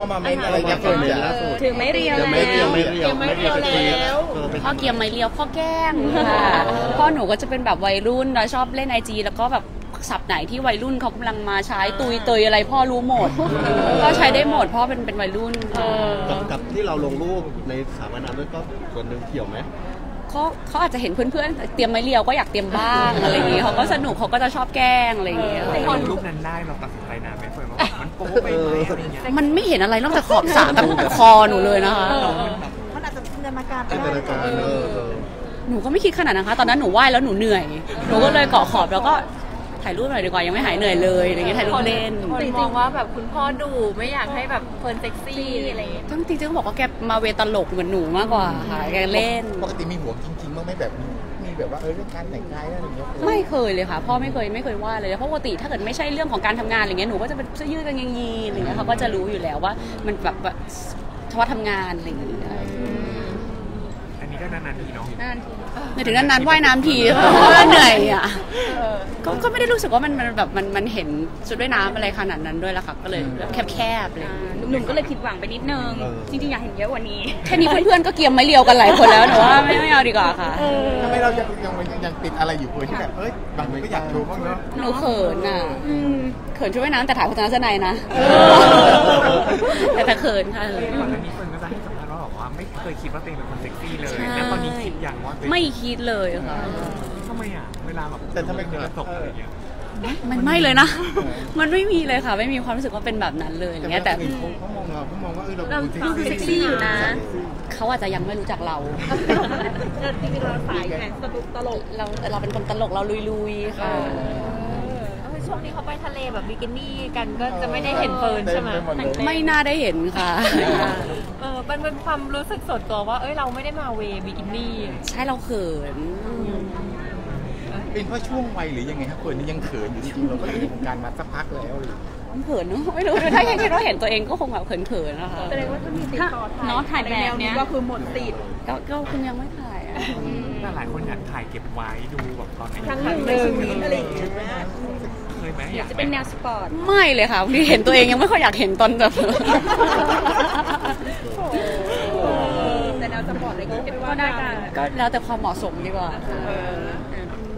มาไม่อะไรอย่างเงี้ยถือไม่เรียวแล้วพ่อเกียมไม่เรียวพ่อแกล้งค่ะพ่อหนูก็จะเป็นแบบวัยรุ่นเราชอบเล่นไอจีแล้วก็แบบศัพท์ไหนที่วัยรุ่นเขากำลังมาใช้ตุยเตยอะไรพ่อรู้หมดก็ใช้ได้หมดพ่อเป็นวัยรุ่นกับที่เราลงรูปในสามน้ำด้วยก็ส่วนหนึ่งเกี่ยวไหมเขาอาจจะเห็นเพื่อนๆเตรียมไม่เรียวก็อยากเตรียมบ้างอะไรอย่างเงี้ยเขาก็สนุกเขาก็จะชอบแกล้งอะไรอย่างเงี้ยคนรูปนั้นได้เราตัดสินใจนะไม่เคยว่ามันโป๊ไปไหมอะไรอย่างเงี้ยมันไม่เห็นอะไรนอกจากขอบสารกับคอหนูเลยนะคะมันอาจจะจินตนาการหนูก็ไม่คิดขนาดนะคะตอนนั้นหนูว่ายแล้วหนูเหนื่อยหนูก็เลยเกาะขอบแล้วก็ถ่ายรูปหน่อยดีกว่ายังไม่หายเหนื่อยเลยอะไรเงี้ยถ่ายรูปเล่นจริงๆว่าแบบคุณพ่อดูไม่อยากให้แบบเฟิร์นเซ็กซี่อะไรทั้งจริงๆบอกว่าแกมาเวตลกเหมือนหนูมากกว่าค่ะแกเล่นปกติมีห่วงจริงๆมั้งไม่แบบมีแบบว่าเรื่องการแต่งกายอะไรอย่างเงี้ยไม่เคยเลยค่ะพ่อไม่เคยว่าเลยเพราะปกติถ้าเกิดไม่ใช่เรื่องของการทำงานอะไรเงี้ยหนูก็จะเป็นเสื้อยืดกางเกงยีนอะไรเงี้ยเขาก็จะรู้อยู่แล้วว่ามันแบบเฉพาะทำงานอะไรอย่างเงี้ยอันนี้ก็นานๆทีเนาะในถึงนั้นว่ายน้ำทีเพราะว่าเหนื่อยอ่ะก็ไม่ได้รู้สึกว่ามันแบบมันเห็นชุดว่ายน้ำอะไรขนาดนั้นด้วยละค่ะก็เลยแคบเลยหนุ่มก็เลยผิดหวังไปนิดนึงจริงๆอยากเห็นเยอะกว่านี้แค่นี้เพื่อนๆก็เกียมไม่เลียวกันหลายคนแล้วหนูว่าไม่เอาดีกว่าค่ะทำไมเรายังติดอะไรอยู่คนที่แบบเอ้ยบางคนก็อยากดูบ้างเนาะหนูเขินอ่ะเขินชุดว่ายน้ำแต่ถ่ายโฆษณาเสื้อในนะแต่เขินค่ะไม่เคยคิดว่าตัวเองเป็นคนเซ็กซี่เลยแล้วตอนนี้คิดอย่างว่าไม่คิดเลยค่ะทำไมอ่ะเวลาแบบแต่ถ้าเป็นคนตกอะไรอย่างเงี้ยมันไม่เลยนะมันไม่มีเลยค่ะไม่มีความรู้สึกว่าเป็นแบบนั้นเลยอย่างเงี้ยแต่เขามองว่าเราดูเซ็กซี่อยู่นะเขาอาจจะยังไม่รู้จักเราจริงๆเราสายแหวนตลกเราเป็นคนตลกเราลุยๆค่ะช่วงนี้เขาไปทะเลแบบบิกินี่กันก็จะไม่ได้เห็นเฟิร์นใช่ไหมไม่น่าได้เห็นค่ะมันเป็นความรู้สึกส่วนตัวว่าเอ้ยเราไม่ได้มาเวบิกินี่ใช่เราเขินเป็นเพราะช่วงวัยหรือยังไงครับเฟิร์นนี่ยังเขินอยู่จริงๆเราก็อยู่ในวงการมาสักพักแล้วเขินเนาะไม่รู้ถ้าแค่คิดว่าเห็นตัวเองก็คงแบบเขินๆนะคะแสดงว่าจะมีติดต่อถ่ายเนาะถ่ายแบบนี้ก็คือหมดติดก็คงยังไม่ถ่ายแต่หลายคนอยากถ่ายเก็บไว้ดูแบบตอนนี้ครั้งหนึ่งอะไรอย่างเงี้ยจะเป็นแนวสปอร์ตไม่เลยค่ะที่เห็นตัวเองยังไม่ค่อยอยากเห็นตอนแบบแต่แนวสปอร์ตอะไรก็ได้ก็แล้วแต่ความเหมาะสมดีกว่า